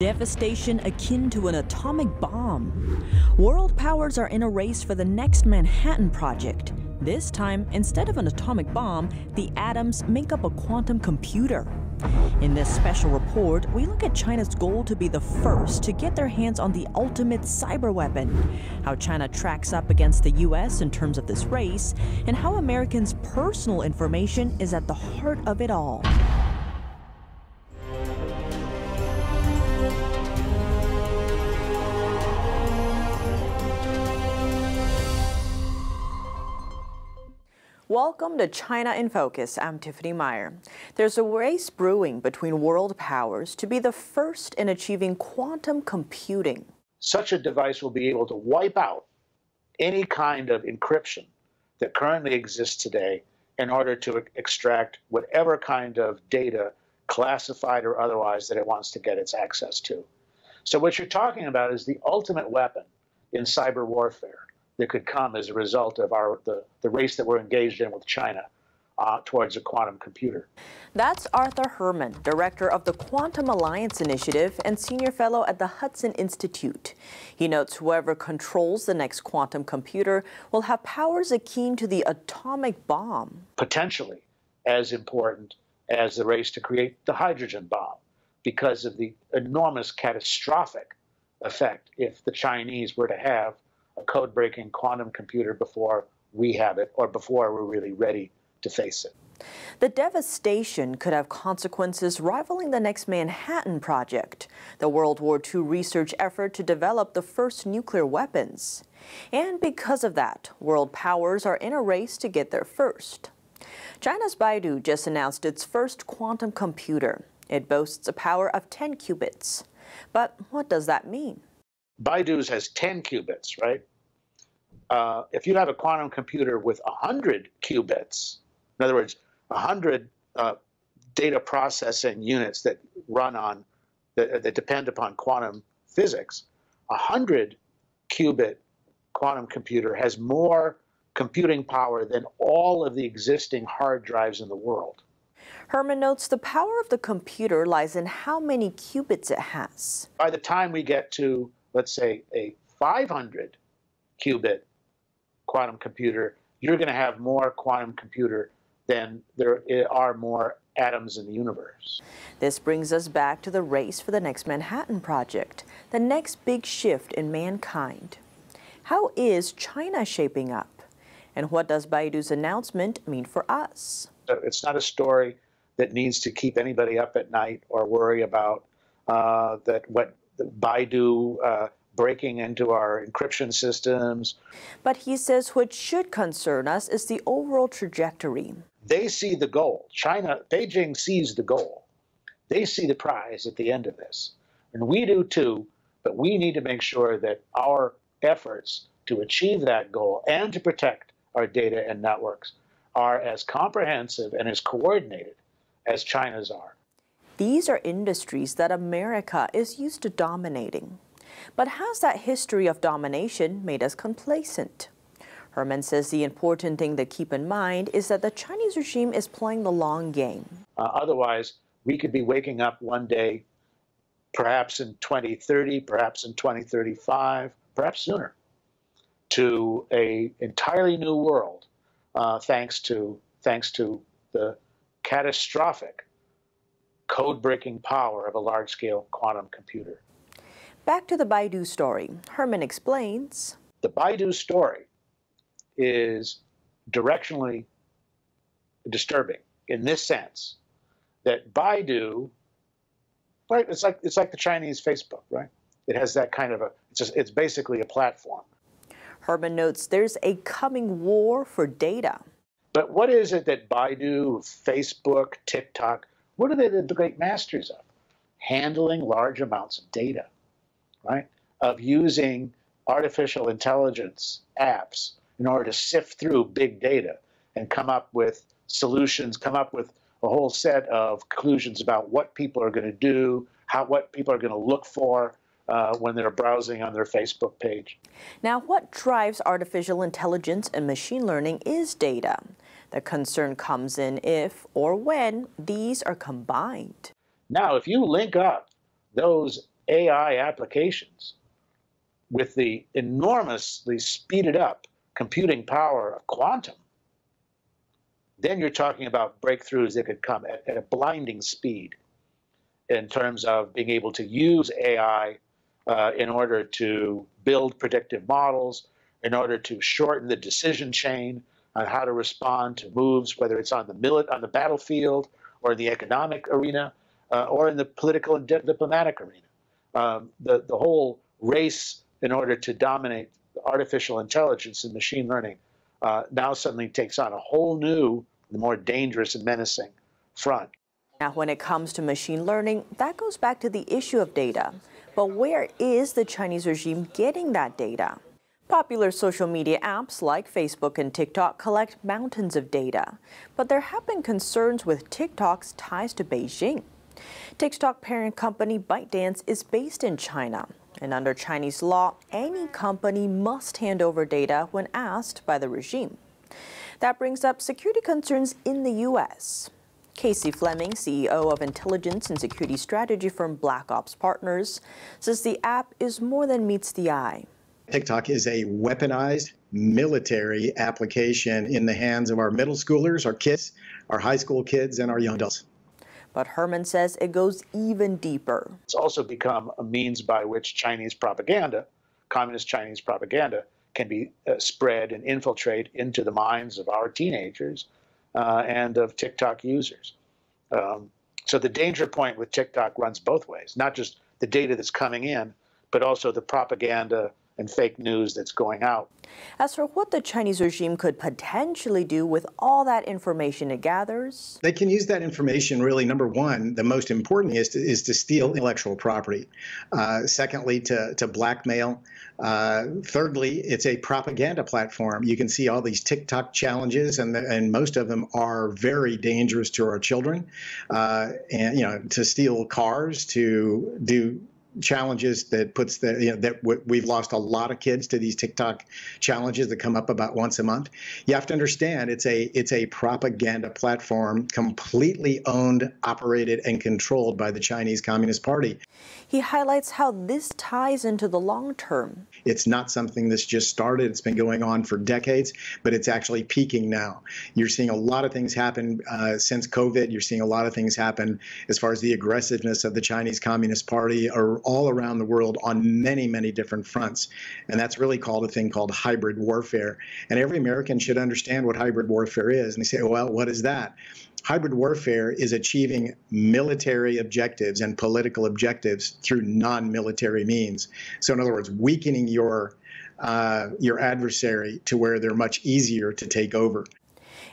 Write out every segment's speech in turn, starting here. Devastation akin to an atomic bomb. World powers are in a race for the next Manhattan Project. This time, instead of an atomic bomb, the atoms make up a quantum computer. In this special report, we look at China's goal to be the first to get their hands on the ultimate cyber weapon, how China tracks up against the U.S. in terms of this race, and how Americans' personal information is at the heart of it all. Welcome to China in Focus. I'm Tiffany Meyer. There's a race brewing between world powers to be the first in achieving quantum computing. Such a device will be able to wipe out any kind of encryption that currently exists today in order to extract whatever kind of data, classified or otherwise, that it wants to get its access to. So what you're talking about is the ultimate weapon in cyber warfare that could come as a result of the race that we're engaged in with China towards a quantum computer. That's Arthur Herman, director of the Quantum Alliance Initiative and senior fellow at the Hudson Institute. He notes whoever controls the next quantum computer will have powers akin to the atomic bomb. Potentially as important as the race to create the hydrogen bomb, because of the enormous catastrophic effect if the Chinese were to have a code-breaking quantum computer before we have it, or before we're really ready to face it. The devastation could have consequences rivaling the next Manhattan Project, the World War II research effort to develop the first nuclear weapons. And because of that, world powers are in a race to get there first. China's Baidu just announced its first quantum computer. It boasts a power of 10 qubits. But what does that mean? Baidu's has 10 qubits, right? If you have a quantum computer with 100 qubits, in other words, 100 data processing units that run on, that depend upon quantum physics, a 100-qubit quantum computer has more computing power than all of the existing hard drives in the world. Herman notes the power of the computer lies in how many qubits it has. By the time we get to, let's say, a 500-qubit quantum computer, you're going to have more quantum computer than there are more atoms in the universe. This brings us back to the race for the next Manhattan Project, the next big shift in mankind. How is China shaping up? And what does Baidu's announcement mean for us? It's not a story that needs to keep anybody up at night or worry about what Baidu breaking into our encryption systems. But he says what should concern us is the overall trajectory. They see the goal. China, Beijing sees the goal. They see the prize at the end of this. And we do too, but we need to make sure that our efforts to achieve that goal and to protect our data and networks are as comprehensive and as coordinated as China's are. These are industries that America is used to dominating. But has that history of domination made us complacent? Herman says the important thing to keep in mind is that the Chinese regime is playing the long game. Otherwise, we could be waking up one day, perhaps in 2030, perhaps in 2035, perhaps sooner, to an entirely new world, thanks to the catastrophic code-breaking power of a large-scale quantum computer. Back to the Baidu story. Herman explains. The Baidu story is directionally disturbing in this sense, that Baidu, right, it's like the Chinese Facebook, right? It has that kind of a, it's basically a platform. Herman notes there's a coming war for data. But what is it that Baidu, Facebook, TikTok, what are they the great masters of? Handling large amounts of data, right? Of using artificial intelligence apps in order to sift through big data and come up with solutions, come up with a whole set of conclusions about what people are going to do, what people are going to look for when they're browsing on their Facebook page. Now, what drives artificial intelligence and machine learning is data. The concern comes in if or when these are combined. Now, if you link up those AI applications with the enormously speeded up computing power of quantum, then you're talking about breakthroughs that could come at a blinding speed in terms of being able to use AI in order to build predictive models, in order to shorten the decision chain on how to respond to moves, whether it's on the battlefield or the economic arena or in the political and diplomatic arena. The whole race in order to dominate artificial intelligence and machine learning now suddenly takes on a whole new, more dangerous and menacing front. Now, when it comes to machine learning, that goes back to the issue of data. But where is the Chinese regime getting that data? Popular social media apps like Facebook and TikTok collect mountains of data. But there have been concerns with TikTok's ties to Beijing. TikTok parent company ByteDance is based in China. And under Chinese law, any company must hand over data when asked by the regime. That brings up security concerns in the U.S. Casey Fleming, CEO of intelligence and security strategy firm Black Ops Partners, says the app is more than meets the eye. TikTok is a weaponized military application in the hands of our middle schoolers, our kids, our high school kids, and our young adults. But Herman says it goes even deeper. It's also become a means by which Chinese propaganda, communist Chinese propaganda, can be spread and infiltrate into the minds of our teenagers and of TikTok users. So the danger point with TikTok runs both ways, not just the data that's coming in, but also the propaganda and fake news that's going out. As for what the Chinese regime could potentially do with all that information it gathers, they can use that information really, number one, the most important is to steal intellectual property. Secondly, to blackmail. Thirdly, it's a propaganda platform. You can see all these TikTok challenges, and most of them are very dangerous to our children. And, you know, to steal cars, to do challenges that puts the, you know, that we've lost a lot of kids to these TikTok challenges that come up about once a month. You have to understand it's a propaganda platform completely owned, operated, and controlled by the Chinese Communist Party. He highlights how this ties into the long term. It's not something that's just started. It's been going on for decades, but it's actually peaking now. You're seeing a lot of things happen since COVID. You're seeing a lot of things happen as far as the aggressiveness of the Chinese Communist Party or all around the world on many, many different fronts. And that's really called a thing called hybrid warfare. And every American should understand what hybrid warfare is. And they say, well, what is that? Hybrid warfare is achieving military objectives and political objectives through non-military means. So in other words, weakening your adversary to where they're much easier to take over.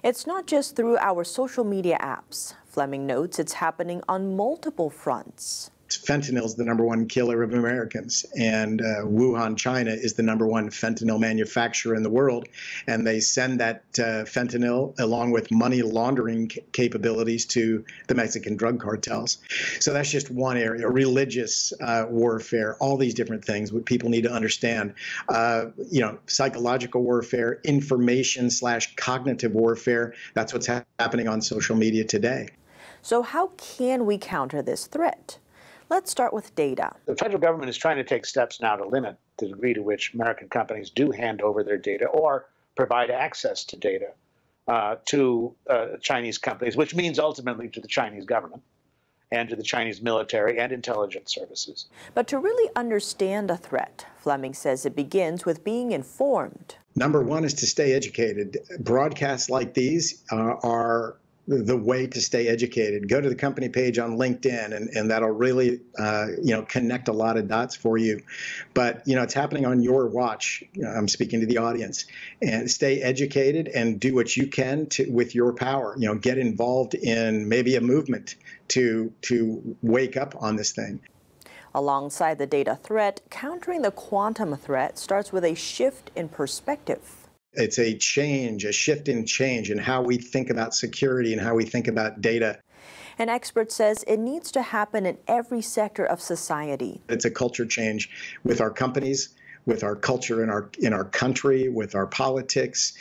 It's not just through our social media apps. Fleming notes it's happening on multiple fronts. Fentanyl is the #1 killer of Americans, and Wuhan, China is the #1 fentanyl manufacturer in the world, and they send that fentanyl along with money laundering capabilities to the Mexican drug cartels. So that's just one area. Religious warfare, all these different things what people need to understand. You know, psychological warfare, information/cognitive warfare, that's what's happening on social media today. So how can we counter this threat? Let's start with data. The federal government is trying to take steps now to limit the degree to which American companies do hand over their data or provide access to data to Chinese companies, which means ultimately to the Chinese government and to the Chinese military and intelligence services. But to really understand a threat, Fleming says it begins with being informed. #1 is to stay educated. Broadcasts like these are the way to stay educated. Go to the company page on LinkedIn, and that'll really, you know, connect a lot of dots for you. But, you know, it's happening on your watch. I'm speaking to the audience. And stay educated and do what you can to, with your power. You know, get involved in maybe a movement to wake up on this thing. Alongside the data threat, countering the quantum threat starts with a shift in perspective. It's a change, a shift in change in how we think about security and how we think about data. An expert says it needs to happen in every sector of society. It's a culture change with our companies, with our culture in our country, with our politics.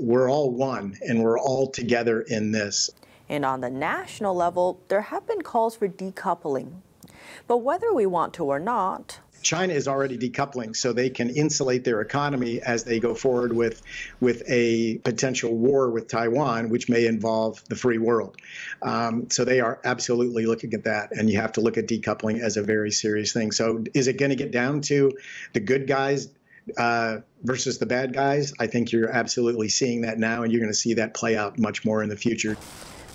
We're all one, and we're all together in this. And on the national level, there have been calls for decoupling. But whether we want to or not, China is already decoupling, so they can insulate their economy as they go forward with a potential war with Taiwan, which may involve the free world. So they are absolutely looking at that, and you have to look at decoupling as a very serious thing. So is it going to get down to the good guys versus the bad guys? I think you're absolutely seeing that now, and you're going to see that play out much more in the future.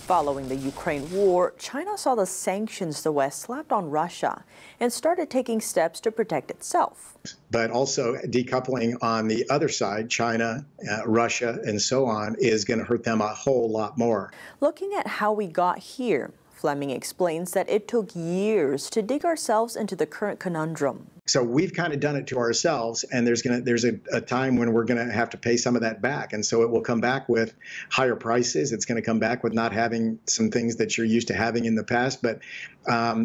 Following the Ukraine war, China saw the sanctions the West slapped on Russia and started taking steps to protect itself. But also decoupling on the other side, China, Russia, and so on, is going to hurt them a whole lot more. Looking at how we got here, Fleming explains that it took years to dig ourselves into the current conundrum. So we've kind of done it to ourselves, and there's a time when we're going to have to pay some of that back. And so it will come back with higher prices. It's going to come back with not having some things that you're used to having in the past. But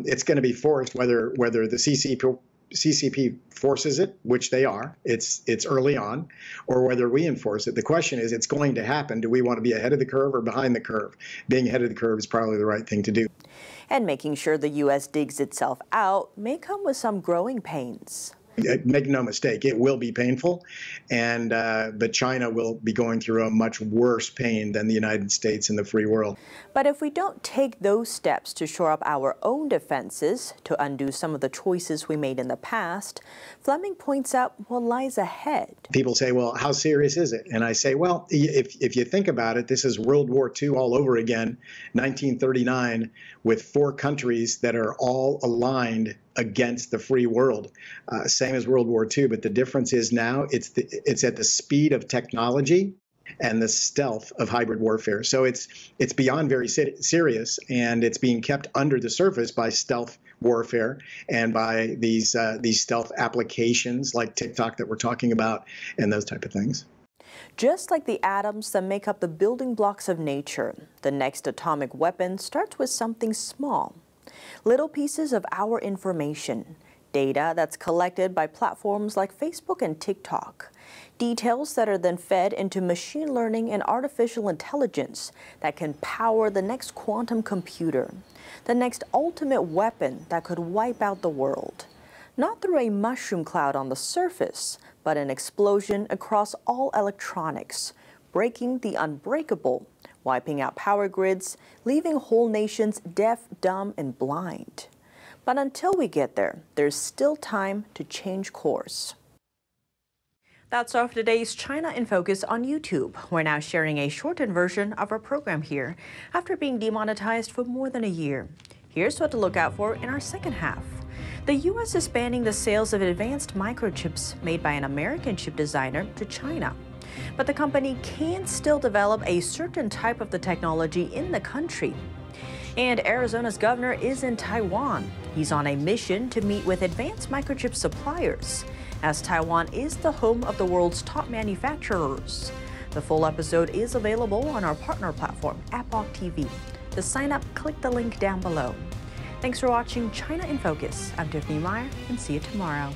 it's going to be forced, whether the CCP forces it, which they are, it's early on, or whether we enforce it. The question is, it's going to happen. Do we want to be ahead of the curve or behind the curve? Being ahead of the curve is probably the right thing to do. And making sure the U.S. digs itself out may come with some growing pains. Make no mistake, it will be painful, and but China will be going through a much worse pain than the United States and the free world. But if we don't take those steps to shore up our own defenses, to undo some of the choices we made in the past, Fleming points out what lies ahead. People say, well, how serious is it? And I say, well, if you think about it, this is World War II all over again, 1939, with four countries that are all aligned against the free world, same as World War II. But the difference is now it's at the speed of technology and the stealth of hybrid warfare. So it's beyond very serious, and it's being kept under the surface by stealth warfare and by these stealth applications like TikTok that we're talking about and those type of things. Just like the atoms that make up the building blocks of nature, the next atomic weapon starts with something small. Little pieces of our information, data that's collected by platforms like Facebook and TikTok, details that are then fed into machine learning and artificial intelligence that can power the next quantum computer, the next ultimate weapon that could wipe out the world. Not through a mushroom cloud on the surface, but an explosion across all electronics, breaking the unbreakable, wiping out power grids, leaving whole nations deaf, dumb, and blind. But until we get there, there's still time to change course. That's all for today's China in Focus on YouTube. We're now sharing a shortened version of our program here after being demonetized for more than a year. Here's what to look out for in our second half. The U.S. is banning the sales of advanced microchips made by an American chip designer to China. But the company can still develop a certain type of the technology in the country. And Arizona's governor is in Taiwan. He's on a mission to meet with advanced microchip suppliers, as Taiwan is the home of the world's top manufacturers. The full episode is available on our partner platform, Apok TV. To sign up, click the link down below. Thanks for watching China in Focus. I'm Tiffany Meyer, and see you tomorrow.